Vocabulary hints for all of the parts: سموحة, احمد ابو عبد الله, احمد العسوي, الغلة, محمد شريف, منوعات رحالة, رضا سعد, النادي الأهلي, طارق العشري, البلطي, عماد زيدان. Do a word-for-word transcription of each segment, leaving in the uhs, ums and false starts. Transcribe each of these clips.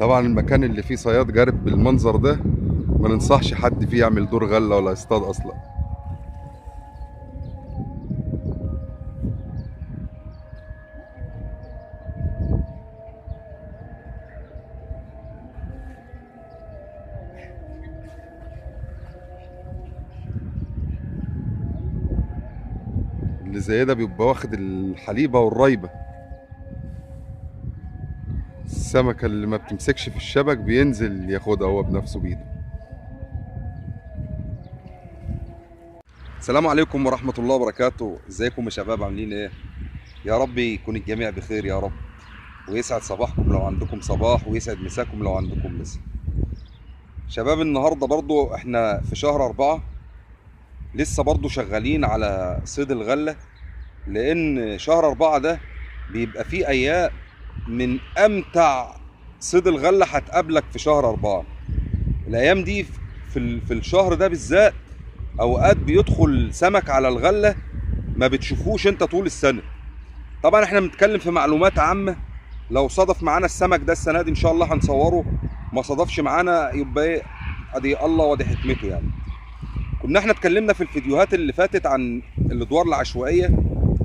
طبعا المكان اللي فيه صياد جارب بالمنظر ده ما ننصحش حد فيه يعمل دور غله ولا يصطاد اصلا. اللي زي ده بيبقى واخد الحليبه والرايبه. السمكه اللي ما بتمسكش في الشبك بينزل ياخدها هو بنفسه بايده. السلام عليكم ورحمه الله وبركاته. ازيكم يا شباب، عاملين ايه؟ يا رب يكون الجميع بخير يا رب، ويسعد صباحكم لو عندكم صباح، ويسعد مساكم لو عندكم مساء. شباب النهارده برضو احنا في شهر اربعه، لسه برضو شغالين على صيد الغله، لان شهر اربعه ده بيبقى فيه ايام من امتع صيد الغله هتقابلك في شهر اربعه. الايام دي في في الشهر ده بالذات اوقات بيدخل سمك على الغله ما بتشوفوش انت طول السنه. طبعا احنا بنتكلم في معلومات عامه، لو صادف معانا السمك ده السنه دي ان شاء الله هنصوره، ما صادفش معانا يبقى ايه، ادي الله وادي حكمته يعني. كنا احنا اتكلمنا في الفيديوهات اللي فاتت عن الادوار العشوائيه،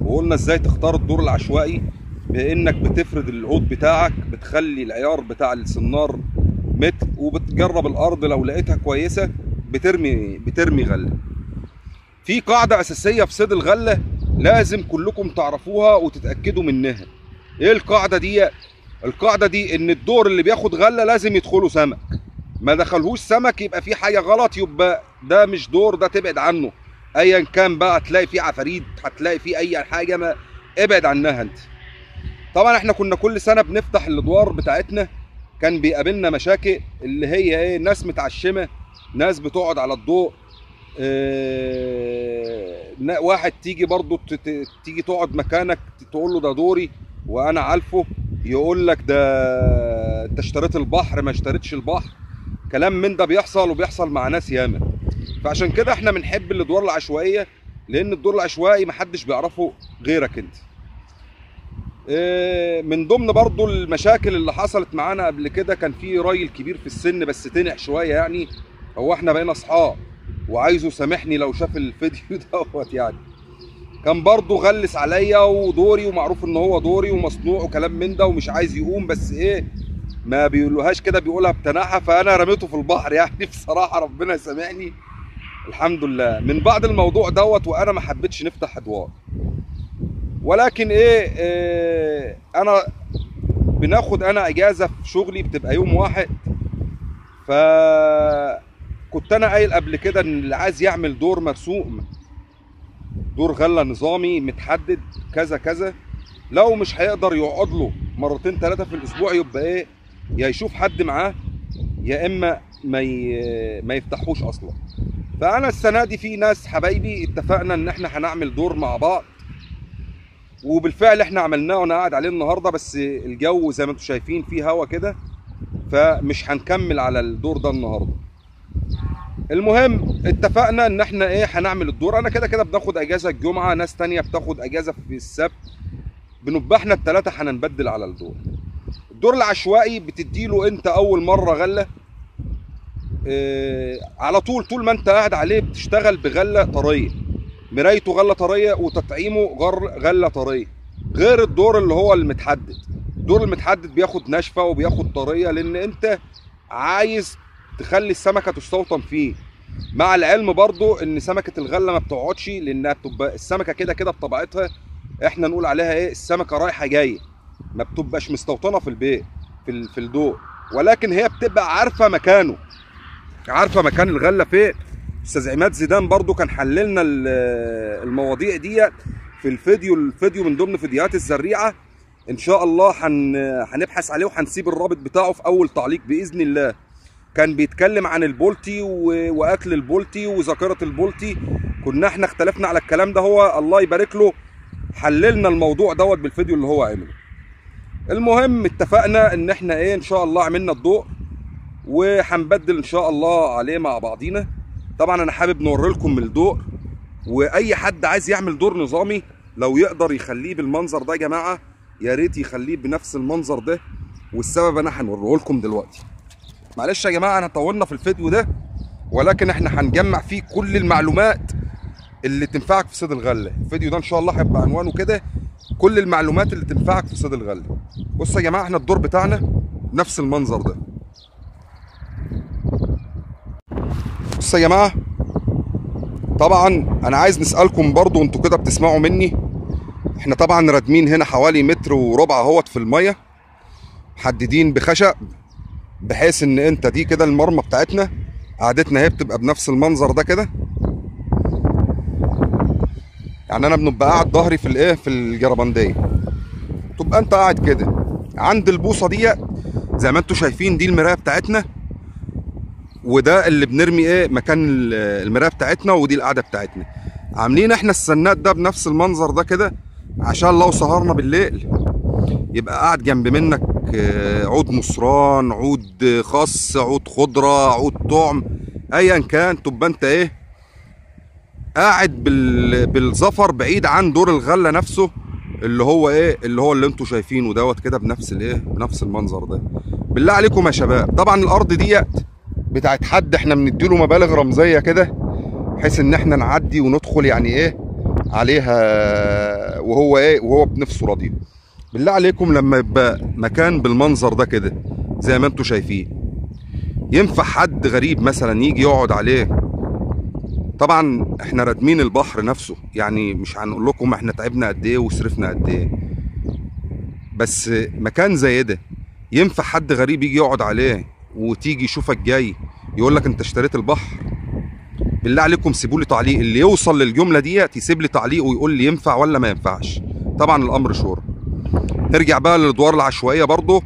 وقلنا ازاي تختار الدور العشوائي بانك بتفرد العود بتاعك، بتخلي العيار بتاع السنار متر، وبتجرب الارض لو لقيتها كويسه بترمي بترمي غله. في قاعده اساسيه في صيد الغله لازم كلكم تعرفوها وتتاكدوا منها. ايه القاعده دي؟ القاعده دي ان الدور اللي بياخد غله لازم يدخله سمك، ما دخلهوش سمك يبقى في حاجه غلط، يبقى ده مش دور، ده تبعد عنه ايا كان بقى، هتلاقي فيه عفاريت، هتلاقي فيه اي حاجه، ما ابعد عنها انت. طبعا احنا كنا كل سنه بنفتح الادوار بتاعتنا كان بيقابلنا مشاكل اللي هي ايه، ناس متعشمه، ناس بتقعد على الضوء، اه واحد تيجي برضو تيجي تقعد مكانك تقول له ده دوري وانا عارفه، يقول لك ده انت اشتريت البحر ما اشتريتش البحر، كلام من ده بيحصل وبيحصل مع ناس ياما. فعشان كده احنا بنحب الادوار العشوائيه، لان الدور العشوائي محدش بيعرفه غيرك انت. من ضمن برضو المشاكل اللي حصلت معانا قبل كده كان في راجل كبير في السن بس تنح شويه يعني، هو احنا بقينا اصحاب وعايزه سامحني لو شاف الفيديو دوت يعني. كان برضو غلس عليا ودوري، ومعروف ان هو دوري ومصنوع وكلام من ده، ومش عايز يقوم، بس ايه ما بيقولوهاش كده، بيقولها بتناحه، فانا رميته في البحر يعني. بصراحه ربنا يسامحني الحمد لله من بعد الموضوع دوت، وانا ما حبيتش نفتح ادوار. ولكن ايه, ايه انا بناخد انا اجازه في شغلي بتبقى يوم واحد، فكنت انا قايل قبل كده ان اللي عايز يعمل دور مرسوم، دور غله نظامي متحدد كذا كذا، لو مش هيقدر يقعد له مرتين ثلاثه في الاسبوع يبقى ايه، يا يشوف حد معاه يا اما ما ما يفتحوش اصلا. فانا السنه دي في ناس حبايبي اتفقنا ان احنا هنعمل دور مع بعض، وبالفعل احنا عملناه وانا قاعد عليه النهارده، بس الجو زي ما انتم شايفين فيه هوا كده، فمش هنكمل على الدور ده النهارده. المهم اتفقنا ان احنا ايه هنعمل الدور، انا كده كده بناخد اجازه الجمعه، ناس تانيه بتاخد اجازه في السبت، بنبقى احنا الثلاثه هننبدل على الدور. الدور العشوائي بتديله انت اول مره غله اه على طول، طول ما انت قاعد عليه بتشتغل بغله طريه، مرايته غله طريه وتطعيمه غله طريه، غير الدور اللي هو المتحدد. الدور المتحدد بياخد ناشفه وبياخد طريه، لان انت عايز تخلي السمكه تستوطن فيه، مع العلم برضو ان سمكه الغله ما بتقعدش، لانها بتبقى السمكه كده كده بطبيعتها احنا نقول عليها ايه، السمكه رايحه جايه، ما بتبقاش مستوطنه في البيت في في الضوء، ولكن هي بتبقى عارفه مكانه، عارفه مكان الغله فين. استاذ عماد زيدان برضو كان حللنا المواضيع دي في الفيديو، الفيديو من ضمن فيديوهات الزريعه ان شاء الله هنبحث عليه وهنسيب الرابط بتاعه في اول تعليق باذن الله. كان بيتكلم عن البولتي واكل البولتي وذاكره البولتي، كنا احنا اختلفنا على الكلام ده، هو الله يبارك له حللنا الموضوع دوت بالفيديو اللي هو عمله. المهم اتفقنا ان احنا ايه ان شاء الله عملنا الضوء، وهنبدل ان شاء الله عليه مع بعضينا. طبعا انا حابب نوري لكم الضوء، واي حد عايز يعمل دور نظامي لو يقدر يخليه بالمنظر ده يا جماعه، يا ريت يخليه بنفس المنظر ده، والسبب انا هنوريه لكم دلوقتي. معلش يا جماعه انا طولنا في الفيديو ده، ولكن احنا هنجمع فيه كل المعلومات اللي تنفعك في صيد الغله. الفيديو ده ان شاء الله هيبقى عنوانه كده كل المعلومات اللي تنفعك في صيد الغله. بصوا يا جماعه احنا الدور بتاعنا نفس المنظر ده. بصوا يا جماعه طبعا انا عايز نسالكم برضو انتوا كده بتسمعوا مني، احنا طبعا رادمين هنا حوالي متر وربع اهوت في الميه، محددين بخشب بحيث ان انت دي كده المرمى بتاعتنا، قعدتنا هي بتبقى بنفس المنظر ده كده. يعني انا بنبقى قاعد ظهري في الايه في الجربنديه، تبقى انت قاعد كده عند البوصه دي زي ما انتوا شايفين، دي المرايه بتاعتنا وده اللي بنرمي ايه مكان المرايه بتاعتنا، ودي القعده بتاعتنا. عاملين احنا السنات ده بنفس المنظر ده كده عشان لو سهرنا بالليل يبقى قاعد جنب منك عود مصران، عود خس، عود خضره، عود طعم، ايا كان، تبقى انت ايه قاعد بالظفر بعيد عن دور الغله نفسه اللي هو ايه اللي هو اللي انتوا شايفينه دوت كده بنفس الايه بنفس المنظر ده. بالله عليكم يا شباب، طبعا الارض ديت بتاعت حد احنا بنديله مبالغ رمزيه كده بحيث ان احنا نعدي وندخل يعني ايه عليها، وهو ايه وهو بنفسه راضي. بالله عليكم لما يبقى مكان بالمنظر ده كده زي ما انتوا شايفين ينفع حد غريب مثلا يجي يقعد عليه؟ طبعا احنا رادمين البحر نفسه، يعني مش هنقول لكم احنا تعبنا قد ايه وصرفنا قد ايه، بس مكان زي ده ينفع حد غريب يجي يقعد عليه وتيجي يشوفك جاي يقول لك انت اشتريت البحر؟ بالله عليكم سيبوا لي تعليق، اللي يوصل للجمله ديت يسيب لي تعليق ويقول لي ينفع ولا ما ينفعش. طبعا الامر شورى. نرجع بقى للادوار العشوائيه برضو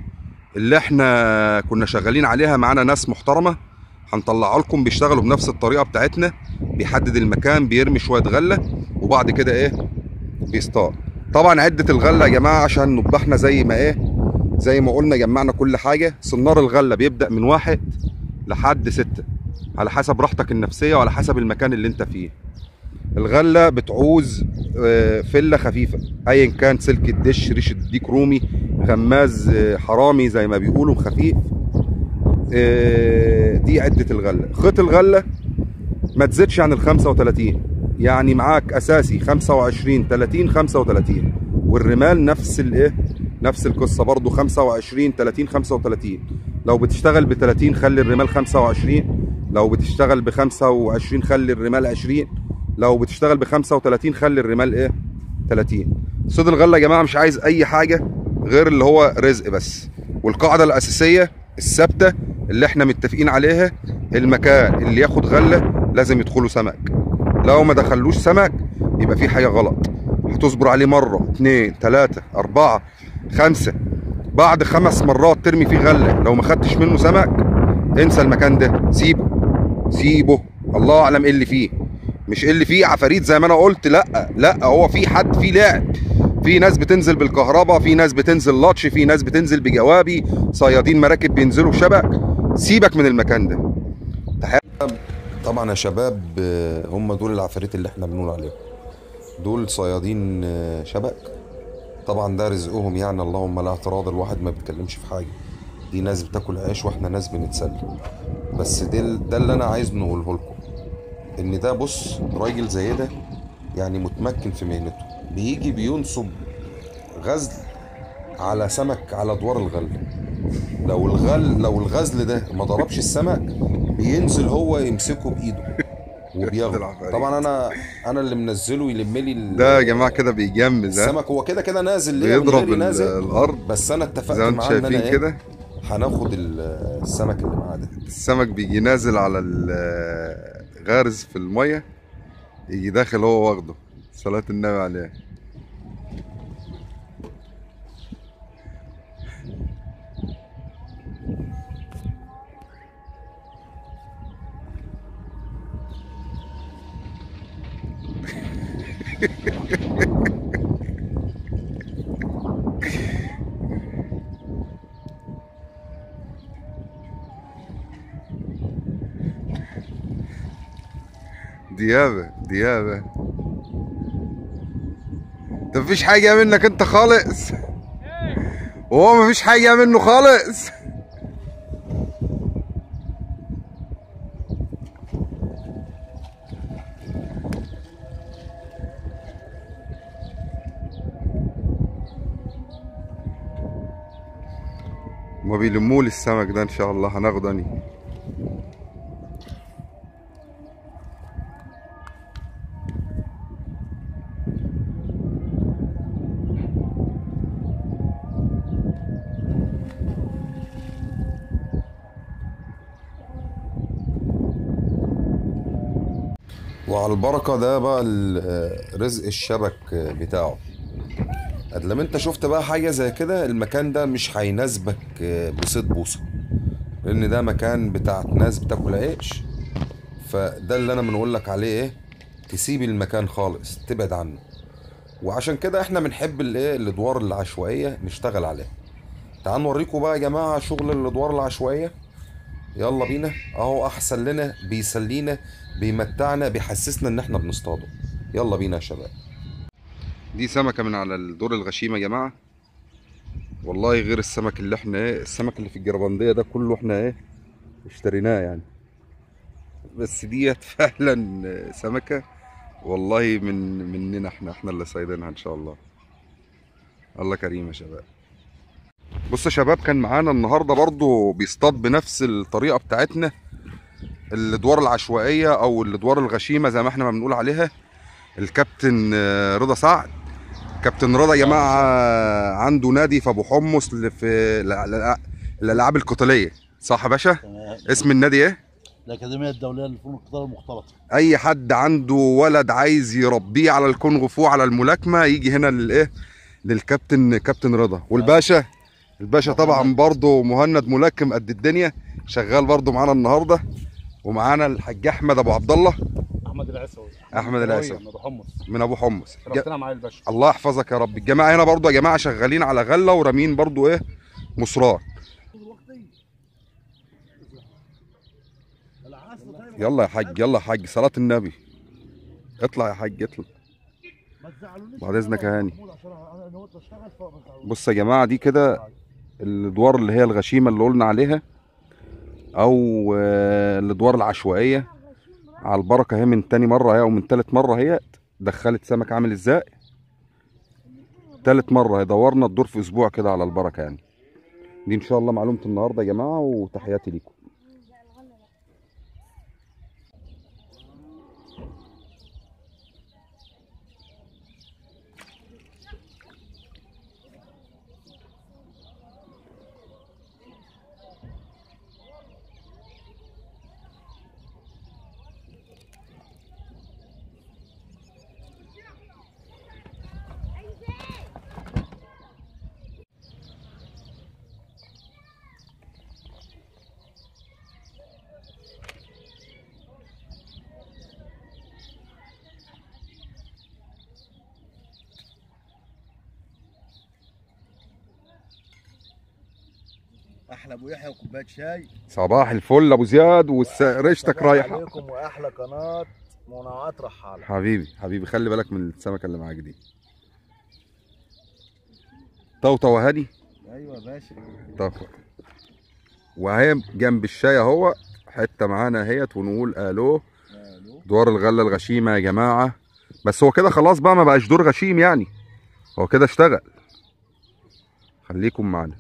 اللي احنا كنا شغالين عليها، معانا ناس محترمه هنطلعها لكم بيشتغلوا بنفس الطريقه بتاعتنا، بيحدد المكان، بيرمي شويه غله وبعد كده ايه بيصطاد. طبعا عده الغله يا جماعه عشان نباحنا زي ما ايه زي ما قلنا جمعنا كل حاجه. صنار الغله بيبدا من واحد لحد سته على حسب راحتك النفسيه وعلى حسب المكان اللي انت فيه. الغله بتعوز فله خفيفه ايا كان، سلك الدش، ريشه ديك رومي، خماز حرامي زي ما بيقولوا، خفيف. دي عده الغله. خيط الغله ما تزيدش عن ال خمسة وتلاتين، يعني معاك اساسي خمسة وعشرين تلاتين خمسة وتلاتين، والرمال نفس الايه نفس القصه برضو خمسة وعشرين تلاتين خمسة وتلاتين. لو بتشتغل ب تلاتين خلي الرمال خمسة وعشرين، لو بتشتغل ب خمسة وعشرين خلي الرمال عشرين، لو بتشتغل ب خمسة وتلاتين خلي الرمال ايه تلاتين. صيد الغله يا جماعه مش عايز اي حاجه غير اللي هو رزق بس، والقاعده الاساسيه الثابته اللي احنا متفقين عليها، المكان اللي ياخد غله لازم يدخلوا سمك، لو ما دخلوش سمك يبقى في حاجه غلط. هتصبر عليه مره اتنين تلاته اربعه خمسه، بعد خمس مرات ترمي فيه غله لو ما خدتش منه سمك انسى المكان ده، سيبه سيبه. الله اعلم ايه اللي فيه، مش ايه اللي فيه عفاريت زي ما انا قلت، لا لا هو في حد، في لعب، في ناس بتنزل بالكهرباء، في ناس بتنزل لطش، في ناس بتنزل بجوابي، صيادين مراكب بينزلوا بشبك. سيبك من المكان ده. طبعا يا شباب هم دول العفاريت اللي احنا بنقول عليهم، دول صيادين شبك، طبعا ده رزقهم يعني، اللهم لا اعتراض، الواحد ما بيتكلمش في حاجه، دي ناس بتاكل عيش واحنا ناس بنتسلى. بس ده ده اللي انا عايز نقوله لكم، ان ده بص راجل زي ده يعني متمكن في مهنته، بيجي بينصب غزل على سمك على ادوار الغله، لو الغل لو الغزل ده ما ضربش السمك بينزل هو يمسكه بايده وبياخده. طبعا انا انا اللي منزله يلم لي ده يا جماعه كده بيجمز السمك، هو كده كده نازل ليه بيضرب الارض، بس انا اتفقت معاه ان انا كده هناخد السمك اللي معاه ده. السمك بيجي نازل على الغارز في الميه، يجي داخل هو واخده، صلاة النبي عليه. ديابة ديابة، مفيش حاجة منك انت خالص. وهو مفيش حاجة منه خالص. ما بيلموا لي السمك ده ان شاء الله هناخده انا. وعلى البركه ده بقى رزق الشبك بتاعه. قد لما انت شفت بقى حاجه زي كده المكان ده مش هيناسبك بصيت بوصه، لان ده مكان بتاع ناس بتاكل عيش. فده اللي انا بنقول لك عليه ايه، تسيب المكان خالص، تبعد عنه. وعشان كده احنا بنحب الايه الادوار العشوائيه نشتغل عليها. تعالوا نوريكم بقى يا جماعه شغل الادوار العشوائيه، يلا بينا. اهو احسن لنا، بيسلينا، بيمتعنا، بيحسسنا ان احنا بنصطاده. يلا بينا يا شباب. دي سمكه من على الدور الغشيم يا جماعه، والله غير السمك اللي احنا ايه السمك اللي في الجربنديه ده كله احنا ايه اشتريناه يعني. بس ديت فعلا سمكه والله من مننا احنا احنا اللي صيدناها ان شاء الله. الله كريم يا شباب. بص يا شباب، كان معانا النهارده برضو بيصطاد بنفس الطريقه بتاعتنا، الادوار العشوائيه او الادوار الغشيمه زي ما احنا ما بنقول عليها، الكابتن رضا سعد. كابتن رضا يا جماعه عنده نادي في ابو حمص في الالعاب القتاليه، صح يا باشا؟ اسم النادي ايه؟ الاكاديميه الدوليه للفنون القتاليه المختلطه. اي حد عنده ولد عايز يربيه على الكونغ فو، على الملاكمه، يجي هنا للايه للكابتن كابتن رضا. والباشا الباشا طبعا برضه مهند ملاكم قد الدنيا، شغال برضه معانا النهارده. ومعانا الحاج احمد ابو عبد الله، احمد العسوي احمد العسوي من ابو حمص من ابو حمص ربنا معايا الباشا، الله يحفظك يا رب. الجماعه هنا برضه يا جماعه شغالين على غله ورامين برضه ايه مصرات. يلا يا حاج، يلا يا حاج، صلاه النبي، اطلع يا حاج اطلع بعد اذنك يا هاني. بص يا جماعه، دي كده الادوار اللي هي الغشيمه اللي قلنا عليها او الادوار العشوائيه. على البركه اهي، من تاني مره اهي او من تالت مره اهي دخلت سمك. عامل ازاي؟ تالت مره اهي، دورنا الدور في اسبوع كده على البركه يعني. دي ان شاء الله معلومه النهارده يا جماعه، وتحياتي ليكم. احلى ابو يحيى وكوبايه شاي. صباح الفل ابو زياد، وريشتك رايحه. عليكم واحلى قناه منوعات رحاله. حبيبي حبيبي، خلي بالك من السمكه اللي معاك دي. طوطو هادي. ايوه يا باشا. طب وهي جنب الشاي اهو حته معانا اهيت، ونقول الو دوار الغله الغشيمه يا جماعه. بس هو كده خلاص بقى، ما بقاش دور غشيم يعني، هو كده اشتغل. خليكم معانا.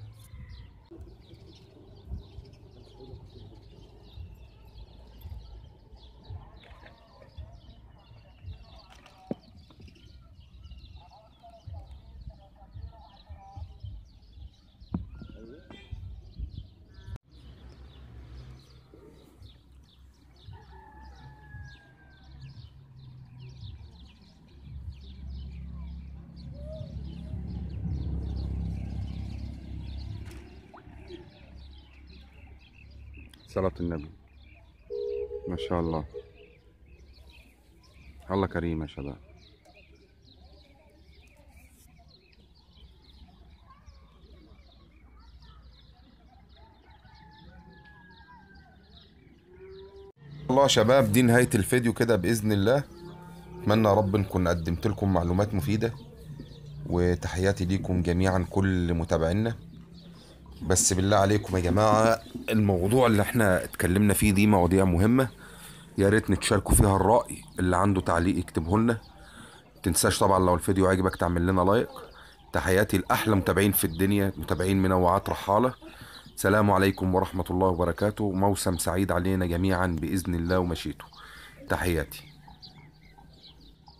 صلاة النبي. ما شاء الله، الله كريم يا شباب. الله يا شباب، دي نهاية الفيديو كده بإذن الله. أتمنى يا رب نكون قدمت لكم معلومات مفيدة، وتحياتي ليكم جميعا كل متابعينا. بس بالله عليكم يا جماعة، الموضوع اللي احنا اتكلمنا فيه دي مواضيع مهمة، يا ريت نتشاركوا فيها الرأي. اللي عنده تعليق يكتبه لنا، تنساش طبعا لو الفيديو عجبك تعمل لنا لايك. تحياتي لأحلى متابعين في الدنيا، متابعين منوعات رحالة. سلام عليكم ورحمة الله وبركاته، موسم سعيد علينا جميعا بإذن الله ومشيئته. تحياتي.